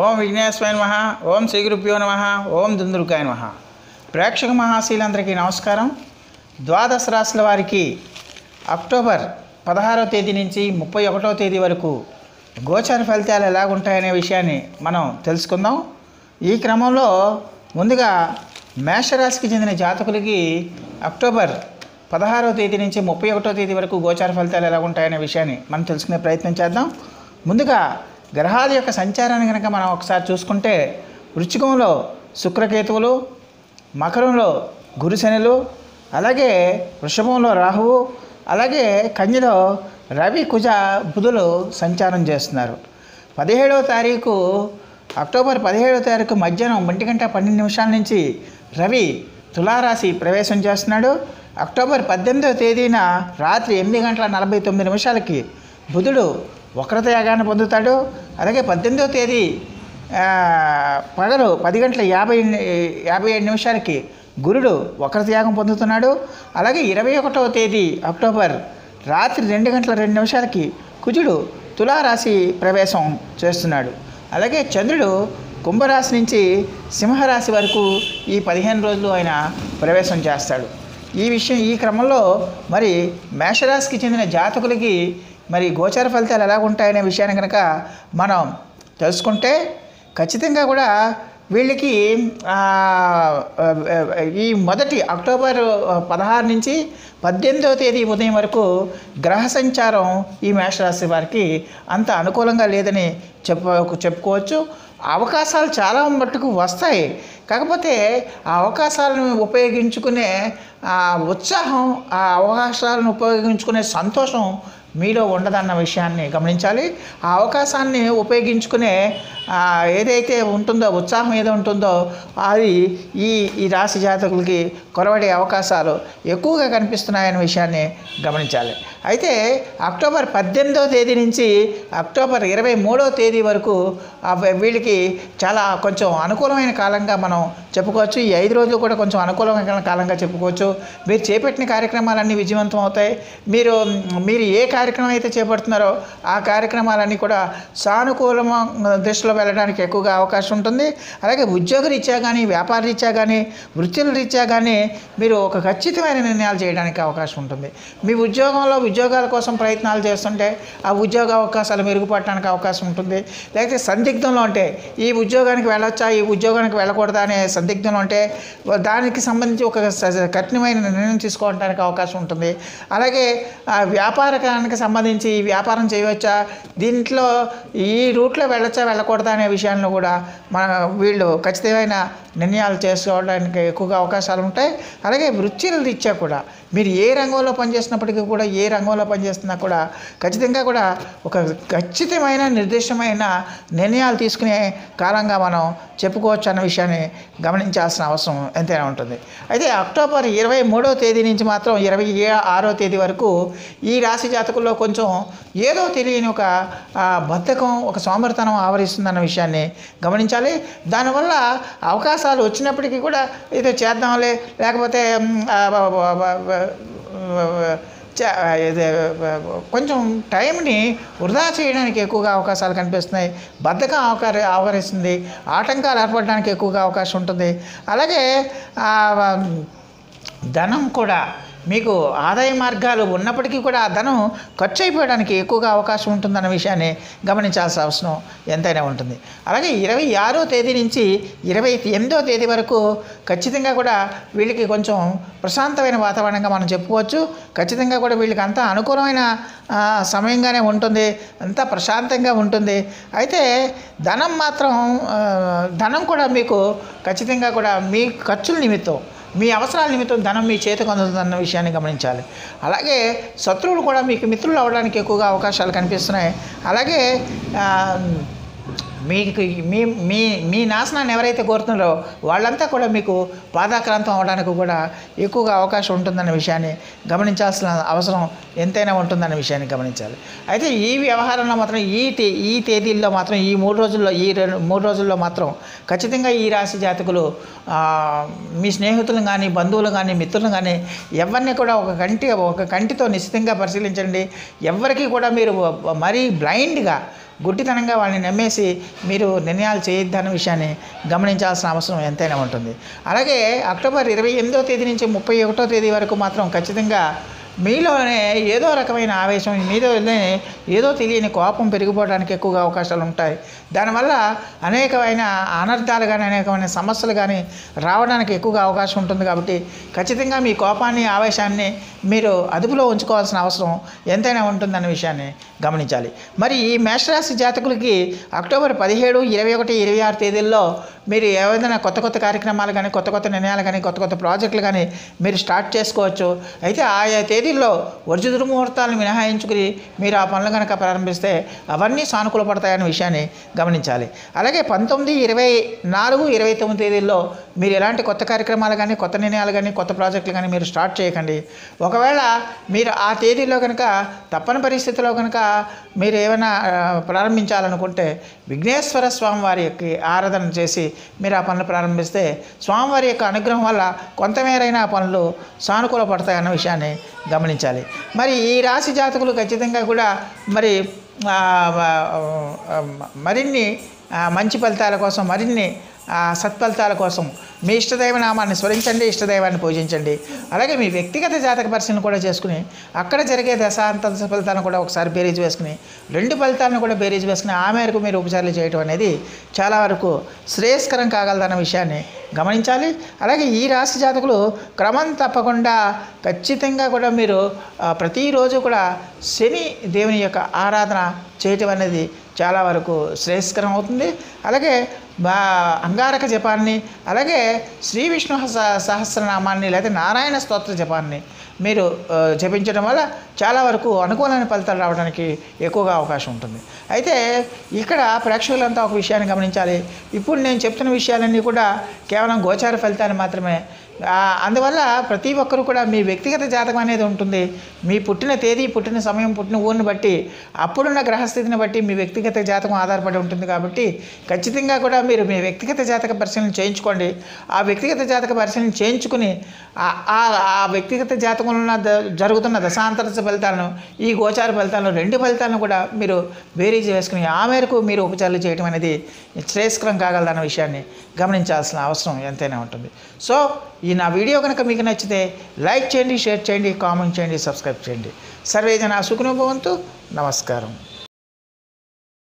ओम विघ्नेश्वराय नमः ओम श्री गुरुभ्यो नमः ओम धुंद्रुकाय नमः। प्रेक्षक महाशीलंदरिकी नमस्कारं। द्वादश राशुल वारिकी अक्टोबर 16వ తేదీ నుంచి 31వ తేదీ వరకు గోచార ఫలితాలు ఎలా ఉంటాయనే విషయాన్ని మనం తెలుసుకుందాం। ఈ క్రమంలో ముందుగా మేషరాశికి చెందిన జాతకులకి అక్టోబర్ 16వ తేదీ నుంచి 31వ తేదీ వరకు గోచార ఫలితాలు ఎలా ఉంటాయనే విషయాన్ని మనం తెలుసుకునే ప్రయత్నం చేద్దాం। ముందుగా గ్రహాల యొక్క సంచారాన్ని కనుక మనం ఒకసారి చూసుకుంటే వృశ్చికంలో శుక్రకేతువులు, మకరంలో గురుశనులు, అలాగే వృషభంలో రాహువు, అలాగే కన్యలో రవి కుజ బుధులు సంచారం చేస్తున్నారు। 17వ తారీఖు అక్టోబర్ 17వ తారీఖు మధ్యాహ్నం 1:12 నుంచి రవి తులారాశి ప్రవేశం చేస్తున్నాడు। అక్టోబర్ 18వ తేదీన రాత్రి 8:49 బుధుడు వక్రతయాగాన్ని పొందుతాడు। అలాగే 18వ తేదీ పగలు 10:57 గురుడు వక్రతయాగం పొందుతున్నాడు। అలాగే 21వ తేదీ అక్టోబర్ రాత్రి 2:02 కుజుడు తులారాశి ప్రవేశం చేస్తున్నాడు। అలాగే చంద్రుడు కుంభరాశి నుంచి సింహరాశి వరకు ఈ 15 రోజులు ఆయన ప్రవేశం చేస్తాడు। ఈ క్రమంలో మరి మేషరాశికి చెందిన జాతకులకి మరి గోచార ఫలితాలు ఎలా ఉంటాయనే విషయాన్ని కనుక మనం తెలుసుకుంటే ఖచ్చితంగా కూడా వీళ్ళకి ఈ మొదటి అక్టోబర్ 16 నుంచి 18వ తేదీ ఉదయం వరకు గ్రహ సంచారం ఈ మేషరాశి వారికి అంత అనుకూలంగా లేదని చెప్పుకోవచ్చు। అవకాశాలు చాలా మట్టుకు వస్తాయి, కాకపోతే ఆ అవకాశాలను ఉపయోగించుకునే ఉత్సాహం, ఆ అవకాశాలను ఉపయోగించుకునే సంతోషం మీలో ఉండదన్న విషయాన్ని గమనించాలి। ఆ అవకాశాన్ని ఉపయోగించుకునే ఏదైతే ఉంటుందో, ఉత్సాహం ఏదో ఉంటుందో అది ఈ రాశి జాతకులకి కొరవడే అవకాశాలు ఎక్కువగా కనిపిస్తున్నాయనే విషయాన్ని గమనించాలి। అయితే అక్టోబర్ 18వ తేదీ నుంచి అక్టోబర్ 23వ తేదీ వరకు వీళ్ళకి చాలా కొంచెం అనుకూలమైన కాలంగా మనం చెప్పుకోవచ్చు। ఈ 5 రోజులు కూడా కొంచెం అనుకూలమైన కాలంగా చెప్పుకోవచ్చు। మీరు చేపట్టిన కార్యక్రమాలన్నీ విజయవంతం అవుతాయి। మీరు ఏ కార్యక్రమం అయితే చేపడుతున్నారో ఆ కార్యక్రమాలన్నీ కూడా సానుకూల దృష్టిలో వెళ్ళడానికి ఎక్కువగా అవకాశం ఉంటుంది। అలాగే ఉద్యోగ రీత్యా కానీ, వ్యాపార రీత్యా కానీ, వృత్తుల రీత్యా కానీ మీరు ఒక ఖచ్చితమైన నిర్ణయాలు చేయడానికి అవకాశం ఉంటుంది। మీ ఉద్యోగంలో ఉద్యోగాల కోసం ప్రయత్నాలు చేస్తుంటే ఆ ఉద్యోగ అవకాశాలు మెరుగుపడటానికి అవకాశం ఉంటుంది। లేకపోతే సందిగ్ధంలో ఉంటే ఈ ఉద్యోగానికి వెళ్ళొచ్చా, ఈ ఉద్యోగానికి వెళ్ళకూడదా అనే సందిగ్ధంలో ఉంటే దానికి సంబంధించి ఒక కఠినమైన నిర్ణయం తీసుకోవడానికి అవకాశం ఉంటుంది। అలాగే వ్యాపారానికి సంబంధించి వ్యాపారం చేయవచ్చా, దీంట్లో ఈ రూట్లో వెళ్ళొచ్చా వెళ్ళకూడదా అనే విషయాలను కూడా వీళ్ళు ఖచ్చితమైన నిర్ణయాలు చేసుకోవడానికి ఎక్కువగా అవకాశాలు ఉంటాయి। అలాగే వృత్తుల రీత్యా కూడా మీరు ఏ రంగంలో పనిచేసినప్పటికీ కూడా, ఏ రంగంలో పనిచేస్తున్నా కూడా ఖచ్చితంగా కూడా ఒక ఖచ్చితమైన నిర్దిష్టమైన నిర్ణయాలు తీసుకునే కాలంగా మనం చెప్పుకోవచ్చు అన్న విషయాన్ని గమనించాల్సిన అవసరం ఎంతైనా ఉంటుంది। అయితే అక్టోబర్ 23వ తేదీ నుంచి మాత్రం 26వ తేదీ వరకు ఈ రాశి జాతకుల్లో కొంచెం ఏదో తెలియని ఒక బద్ధకం, ఒక సోమరితనం ఆవరిస్తుందన్న విషయాన్ని గమనించాలి। దానివల్ల అవకాశాలు వచ్చినప్పటికీ కూడా ఏదో చేద్దాంలే, లేకపోతే కొంచెం టైంని వృధా చేయడానికి ఎక్కువగా అవకాశాలు కనిపిస్తున్నాయి। బద్ధకం ఆవరిస్తుంది, ఆటంకాలు ఏర్పడడానికి ఎక్కువగా అవకాశం ఉంటుంది। అలాగే ధనం కూడా మీకు ఆదాయ మార్గాలు ఉన్నప్పటికీ కూడా ఆ ధనం ఖర్చు అయిపోవడానికి ఎక్కువగా అవకాశం ఉంటుందన్న విషయాన్ని గమనించాల్సిన అవసరం ఎంతైనా ఉంటుంది। అలాగే 26వ తేదీ నుంచి 28వ తేదీ వరకు ఖచ్చితంగా కూడా వీళ్ళకి కొంచెం ప్రశాంతమైన వాతావరణంగా మనం చెప్పుకోవచ్చు। ఖచ్చితంగా కూడా వీళ్ళకి అంతా అనుకూలమైన సమయంగానే ఉంటుంది, అంతా ప్రశాంతంగా ఉంటుంది। అయితే ధనం కూడా మీకు ఖచ్చితంగా కూడా మీ ఖర్చుల నిమిత్తం, మీ అవసరాల నిమిత్తం ధనం మీ చేతికి అందుతుందన్న విషయాన్ని గమనించాలి। అలాగే శత్రువులు కూడా మీకు మిత్రులు అవడానికి ఎక్కువగా అవకాశాలు కనిపిస్తున్నాయి। అలాగే మీకు మీ మీ మీ నాశనాన్ని ఎవరైతే కోరుతున్నారో వాళ్ళంతా కూడా మీకు బాధాక్రాంతం అవడానికి కూడా ఎక్కువగా అవకాశం ఉంటుందన్న విషయాన్ని గమనించాల్సిన అవసరం ఎంతైనా ఉంటుందన్న విషయాన్ని గమనించాలి। అయితే ఈ వ్యవహారంలో మాత్రం ఈ తేదీల్లో మాత్రం ఈ 3 రోజుల్లో మాత్రం ఖచ్చితంగా ఈ రాశి జాతకులు మీ స్నేహితులను కానీ, బంధువులను కానీ, మిత్రులను కానీ ఎవరిని కూడా ఒక కంటితో నిశ్చితంగా పరిశీలించండి। ఎవరికి కూడా మీరు మరీ బ్లైండ్గా గుడ్డితనంగా వాళ్ళని నమ్మేసి మీరు నిర్ణయాలు చేయొద్దన్న విషయాన్ని గమనించాల్సిన అవసరం ఎంతైనా ఉంటుంది. అలాగే అక్టోబర్ 28వ తేదీ నుంచి 31వ తేదీ వరకు మాత్రం ఖచ్చితంగా మీలోనే ఏదో రకమైన ఆవేశం, మీలోనే ఏదో తెలియని కోపం పెరిగిపోవడానికి ఎక్కువగా అవకాశాలు ఉంటాయి. దానివల్ల అనేకమైన అనర్థాలు కానీ అనేకమైన సమస్యలు కానీ రావడానికి ఎక్కువగా అవకాశం ఉంటుంది. కాబట్టి ఖచ్చితంగా మీ కోపాన్ని, ఆవేశాన్ని మీరు అదుపులో ఉంచుకోవాల్సిన అవసరం ఎంతైనా ఉంటుందన్న విషయాన్ని గమనించాలి. మరి ఈ మేషరాశి జాతకులకి అక్టోబర్ 17, 21, 26 తేదీల్లో మీరు ఏదైనా కొత్త కార్యక్రమాలు కానీ, కొత్త నిర్ణయాలు కానీ, కొత్త ప్రాజెక్టులు కానీ మీరు స్టార్ట్ చేసుకోవచ్చు. అయితే ఆయా తేదీల్లో వర్జ దుర్ముహూర్తాలను మినహాయించుకుని మీరు ఆ పనులు కనుక ప్రారంభిస్తే అవన్నీ సానుకూల పడతాయనే విషయాన్ని గమనించాలి. అలాగే 19, 24, 29 తేదీల్లో మీరు ఎలాంటి కొత్త కార్యక్రమాలు కానీ, కొత్త నిర్ణయాలు కానీ, కొత్త ప్రాజెక్టులు కానీ మీరు స్టార్ట్ చేయకండి. ఒకవేళ మీరు ఆ తేదీలో కనుక తప్పని పరిస్థితిలో కనుక మీరు ఏమైనా ప్రారంభించాలనుకుంటే విఘ్నేశ్వర స్వామివారి యొక్క ఆరాధన చేసి మీరు ఆ పనులు ప్రారంభిస్తే స్వామివారి యొక్క అనుగ్రహం వల్ల కొంతమేరైనా ఆ పనులు సానుకూల పడతాయన్న విషయాన్ని గమనించాలి. మరి ఈ రాశి జాతకులు ఖచ్చితంగా కూడా మరి మరిన్ని మంచి ఫలితాల కోసం, మరిన్ని సత్ఫలితాల కోసం మీ ఇష్టదైవ నామాన్ని స్మరించండి, ఇష్టదైవాన్ని పూజించండి. అలాగే మీ వ్యక్తిగత జాతక పరిశీలన కూడా చేసుకుని అక్కడ జరిగే దశాంత ఫలితాలను కూడా ఒకసారి బేరీజ్ వేసుకుని, రెండు ఫలితాలను కూడా బేరీజ్ వేసుకుని ఆ మేరకు మీరు ఉపచారాలు చేయడం అనేది చాలా వరకు శ్రేయస్కరం కాగలదన్న విషయాన్ని గమనించాలి. అలాగే ఈ రాశి జాతకులు క్రమం తప్పకుండా ఖచ్చితంగా కూడా మీరు ప్రతిరోజు కూడా శని దేవుని యొక్క ఆరాధన చేయటం అనేది చాలా వరకు శ్రేయస్కరం అవుతుంది. అలాగే అంగారక జపాన్ని, అలాగే శ్రీ విష్ణు సహస్రనామాన్ని, లేదా నారాయణ స్తోత్ర జపాన్ని మీరు జపించడం వల్ల చాలా వరకు అనుకూలమైన ఫలితాలు రావడానికి ఎక్కువగా అవకాశం ఉంటుంది. అయితే ఇక్కడ ప్రేక్షకులంతా ఒక విషయాన్ని గమనించాలి. ఇప్పుడు నేను చెప్తున్న విషయాలన్నీ కూడా కేవలం గోచార ఫలితాలు మాత్రమే. అందువల్ల ప్రతి ఒక్కరూ కూడా మీ వ్యక్తిగత జాతకం అనేది ఉంటుంది. మీ పుట్టిన తేదీ, పుట్టిన సమయం, పుట్టిన ఊరిని బట్టి, అప్పుడున్న గ్రహస్థితిని బట్టి మీ వ్యక్తిగత జాతకం ఆధారపడి ఉంటుంది. కాబట్టి ఖచ్చితంగా కూడా మీరు మీ వ్యక్తిగత జాతక పరిశీలన చేయించుకోండి. ఆ వ్యక్తిగత జాతక పరిశీలన చేయించుకుని ఆ వ్యక్తిగత జాతకంలో జరుగుతున్న దశాంతర ఫలితాలను, ఈ గోచార ఫలితాలను, రెండు ఫలితాలను కూడా మీరు బేరీజ్ వేసుకుని ఆ మేరకు మీరు ఉపచారాలు చేయడం అనేది శ్రేయస్కరం కాగలదన్న విషయాన్ని గమనించాల్సిన అవసరం ఎంతైనా ఉంటుంది. సో ఈ నా వీడియో కనుక మీకు నచ్చితే లైక్ చేయండి, షేర్ చేయండి, కామెంట్ చేయండి, సబ్స్క్రైబ్ చేయండి. సర్వే జనా సుఖినో భవంతు. నమస్కారం.